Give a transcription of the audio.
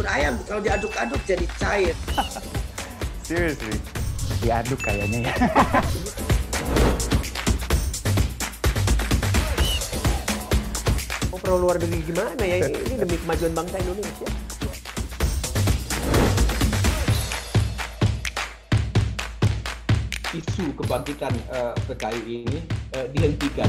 takut ayam kalau diaduk-aduk jadi cair. Seriously, diaduk kayaknya ya. Perlu luar negeri gimana ya, ini demi kemajuan bangsa Indonesia. Isu kebangkitan PKI ini dihentikan.